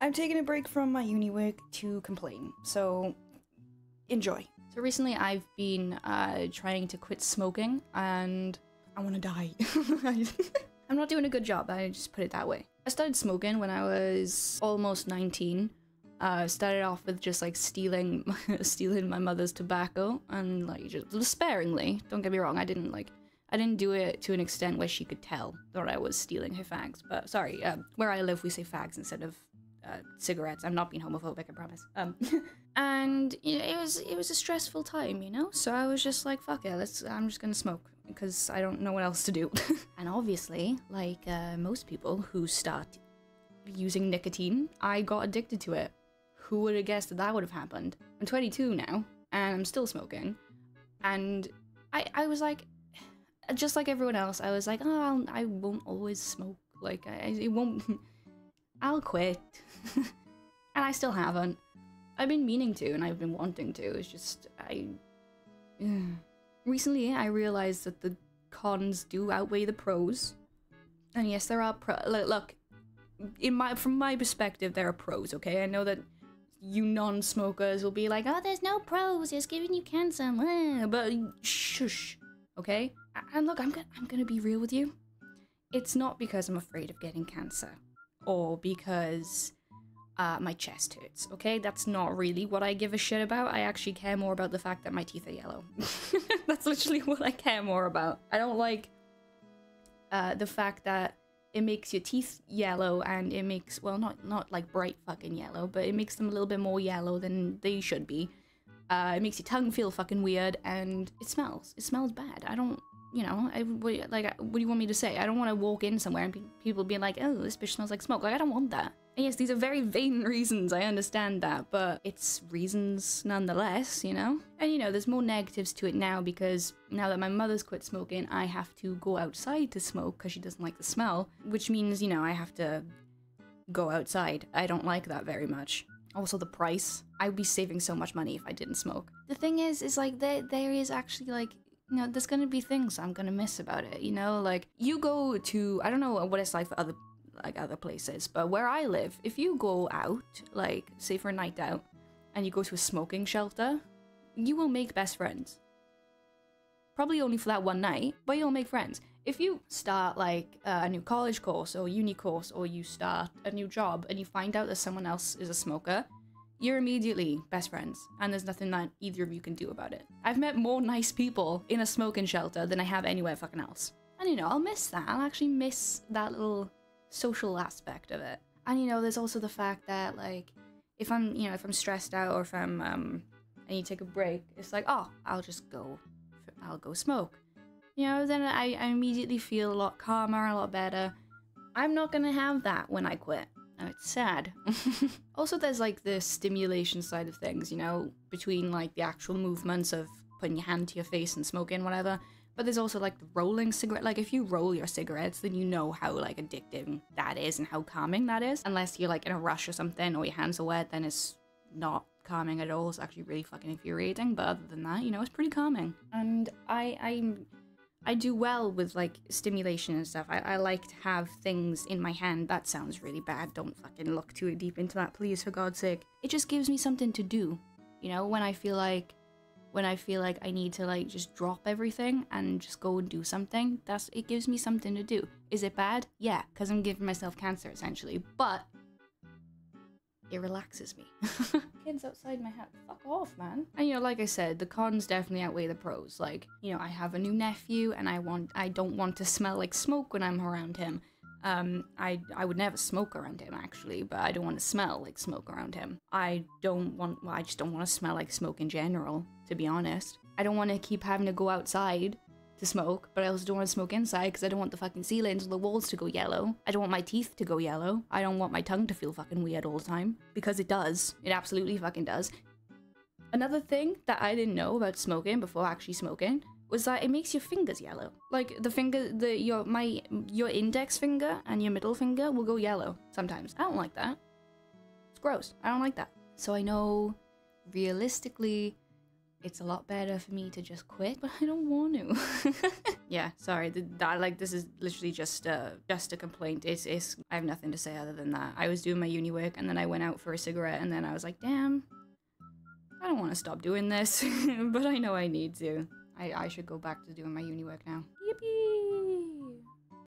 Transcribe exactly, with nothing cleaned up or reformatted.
I'm taking a break from my uni work to complain, so enjoy. So recently I've been uh, trying to quit smoking, and I want to die. I'm not doing a good job, I just put it that way. I started smoking when I was almost nineteen. Uh, started off with just like stealing stealing my mother's tobacco, and like just sparingly, don't get me wrong. I didn't like I didn't do it to an extent where she could tell that I was stealing her fags, but sorry, uh, where I live we say fags instead of uh, cigarettes. I'm not being homophobic, I promise. Um, and you know, it was it was a stressful time, you know, so I was just like, fuck it, let's I'm just gonna smoke because I don't know what else to do. And obviously, like uh, most people who start using nicotine, I got addicted to it. Who would have guessed that that would have happened? I'm twenty-two now, and I'm still smoking. And I, I was like, just like everyone else, I was like, oh, I'll, I won't always smoke. Like, I, it won't. I'll quit. And I still haven't. I've been meaning to, and I've been wanting to. It's just, I. Ugh. Recently, I realized that the cons do outweigh the pros. And yes, there are pro. Look, in my from my perspective, there are pros. Okay, I know that. You non-smokers will be like, oh, there's no pros, it's giving you cancer, but shush, okay? And look, I'm, go I'm gonna be real with you. It's not because I'm afraid of getting cancer or because uh, my chest hurts, okay? That's not really what I give a shit about. I actually care more about the fact that my teeth are yellow. That's literally what I care more about. I don't like uh, the fact that it makes your teeth yellow, and it makes, well, not not like bright fucking yellow, but it makes them a little bit more yellow than they should be. Uh, it makes your tongue feel fucking weird, and it smells. It smells bad. I don't, you know, I, what, like, what do you want me to say? I don't want to walk in somewhere and be, people being like, oh, this bitch smells like smoke. Like, I don't want that. And yes, these are very vain reasons, I understand that, but it's reasons nonetheless, you know? And you know, there's more negatives to it now, because now that my mother's quit smoking, I have to go outside to smoke because she doesn't like the smell, which means, you know, I have to go outside. I don't like that very much. Also the price. I would be saving so much money if I didn't smoke. The thing is, is like, there, there is actually like, you know, there's gonna be things I'm gonna miss about it, you know? Like, you go to, I don't know what it's like for other people, like other places, but where I live, if you go out, like say for a night out, and you go to a smoking shelter, you will make best friends. Probably only for that one night, but you'll make friends. If you start like uh, a new college course or uni course, or you start a new job and you find out that someone else is a smoker, you're immediately best friends, and there's nothing that either of you can do about it. I've met more nice people in a smoking shelter than I have anywhere fucking else. And you know, I'll miss that. I'll actually miss that little social aspect of it. And you know, there's also the fact that like, if I'm, you know, if I'm stressed out, or if I'm um I need to take a break, it's like, oh, I'll just go I'll go smoke, you know? Then I, I immediately feel a lot calmer, a lot better. I'm not gonna have that when I quit. Oh, it's sad. Also, there's like the stimulation side of things, you know, between like the actual movements of putting your hand to your face and smoking, whatever. But there's also like the rolling cigarette. Like if you roll your cigarettes, then you know how like addictive that is and how calming that is. Unless you're like in a rush or something, or your hands are wet, then it's not calming at all. It's actually really fucking infuriating. But other than that, you know, it's pretty calming. And I I, I do well with like stimulation and stuff. I, I like to have things in my hand. That sounds really bad. Don't fucking look too deep into that, please, for God's sake. It just gives me something to do. You know, when I feel like When I feel like I need to like just drop everything and just go and do something, that's it gives me something to do. Is it bad? Yeah, because I'm giving myself cancer essentially, but it relaxes me. Kids outside my hat, fuck off, man. And you know, like I said, the cons definitely outweigh the pros. Like, you know, I have a new nephew, and I want I don't want to smell like smoke when I'm around him. Um, I, I would never smoke around him, actually, but I don't want to smell like smoke around him. I don't want, well, I just don't want to smell like smoke in general, to be honest. I don't want to keep having to go outside to smoke, but I also don't want to smoke inside because I don't want the fucking ceilings or the walls to go yellow. I don't want my teeth to go yellow. I don't want my tongue to feel fucking weird all the time, because it does. It absolutely fucking does. Another thing that I didn't know about smoking before actually smoking was that it makes your fingers yellow. Like the finger, the your my your index finger and your middle finger will go yellow sometimes. I don't like that. It's gross. I don't like that. So I know, realistically, it's a lot better for me to just quit, but I don't want to. Yeah, sorry, that, like, this is literally just a, just a complaint. It's, it's, I have nothing to say other than that. I was doing my uni work and then I went out for a cigarette and then I was like, damn, I don't want to stop doing this, but I know I need to. I, I should go back to doing my uni work now. Yippee!